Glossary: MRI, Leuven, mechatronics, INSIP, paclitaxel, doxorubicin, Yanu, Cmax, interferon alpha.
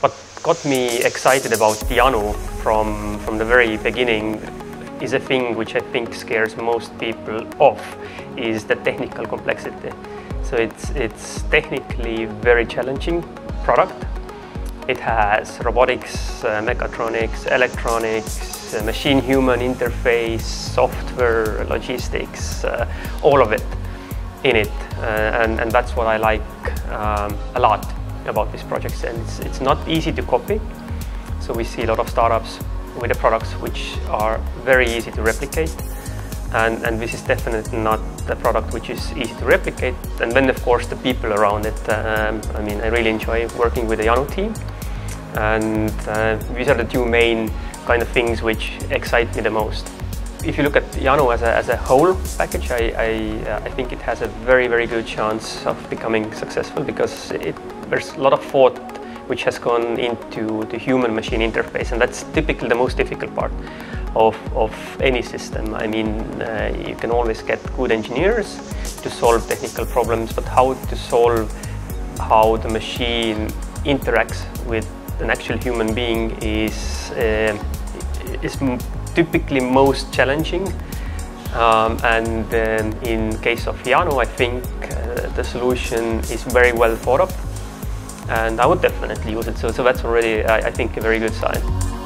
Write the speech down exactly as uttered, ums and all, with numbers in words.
What got me excited about Yanu from, from the very beginning is a thing which I think scares most people off, is the technical complexity. So it's, it's technically very challenging product. It has robotics, uh, mechatronics, electronics, uh, machine-human interface, software, logistics, uh, all of it in it. Uh, and, and that's what I like um, a lot about this project. And it's, it's not easy to copy. So we see a lot of startups with the products which are very easy to replicate. And, and this is definitely not a product which is easy to replicate. And then, of course, the people around it. Um, I mean, I really enjoy working with the Yanu team. And uh, these are the two main kind of things which excite me the most. If you look at Yanu as a, as a whole package, I, I, uh, I think it has a very, very good chance of becoming successful, because it, there's a lot of thought which has gone into the human-machine interface, and that's typically the most difficult part of, of any system. I mean, uh, you can always get good engineers to solve technical problems, but how to solve how the machine interacts with an actual human being is, uh, is typically most challenging. Um, and uh, in case of Yanu, I think uh, the solution is very well thought of. And I would definitely use it, so, so that's already, I, I think, a very good sign.